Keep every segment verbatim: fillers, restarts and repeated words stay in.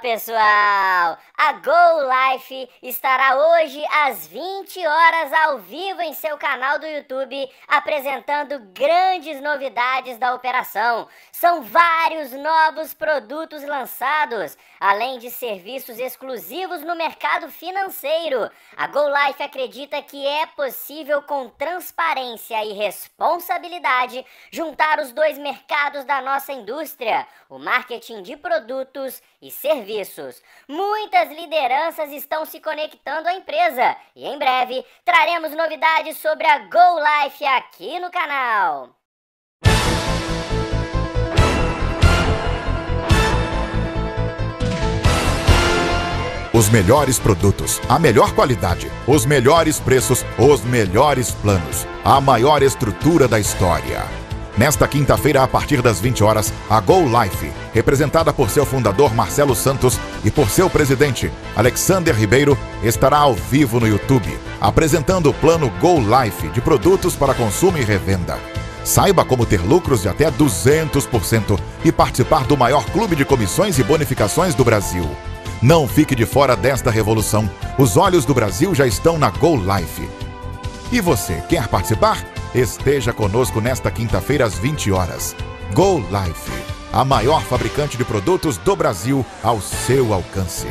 pessoal! A GoLife estará hoje às vinte horas ao vivo em seu canal do YouTube, apresentando grandes novidades da operação. São vários novos produtos lançados, além de serviços exclusivos no mercado financeiro. A GoLife acredita que é possível, com transparência e responsabilidade, juntar os dois mercados da nossa indústria, o marketing de produtos e serviços. Muitas lideranças estão se conectando à empresa e em breve traremos novidades sobre a GoLife aqui no canal. Os melhores produtos, a melhor qualidade, os melhores preços, os melhores planos, a maior estrutura da história. Nesta quinta-feira, a partir das vinte horas, a GoLife, representada por seu fundador Marcelo Santos e por seu presidente Alexander Ribeiro, estará ao vivo no YouTube, apresentando o plano GoLife de produtos para consumo e revenda. Saiba como ter lucros de até duzentos por cento e participar do maior clube de comissões e bonificações do Brasil. Não fique de fora desta revolução. Os olhos do Brasil já estão na GoLife. E você, quer participar? Esteja conosco nesta quinta-feira às vinte horas. GoLife, a maior fabricante de produtos do Brasil ao seu alcance.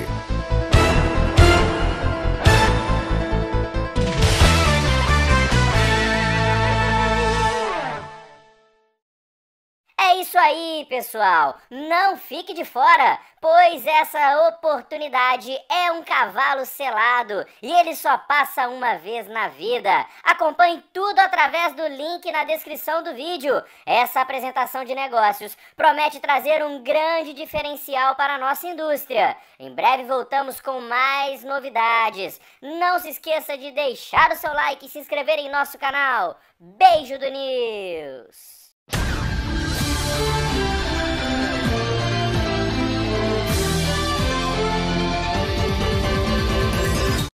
É isso aí, pessoal! Não fique de fora, pois essa oportunidade é um cavalo selado e ele só passa uma vez na vida. Acompanhe tudo através do link na descrição do vídeo. Essa apresentação de negócios promete trazer um grande diferencial para a nossa indústria. Em breve voltamos com mais novidades. Não se esqueça de deixar o seu like e se inscrever em nosso canal. Beijo do Nils!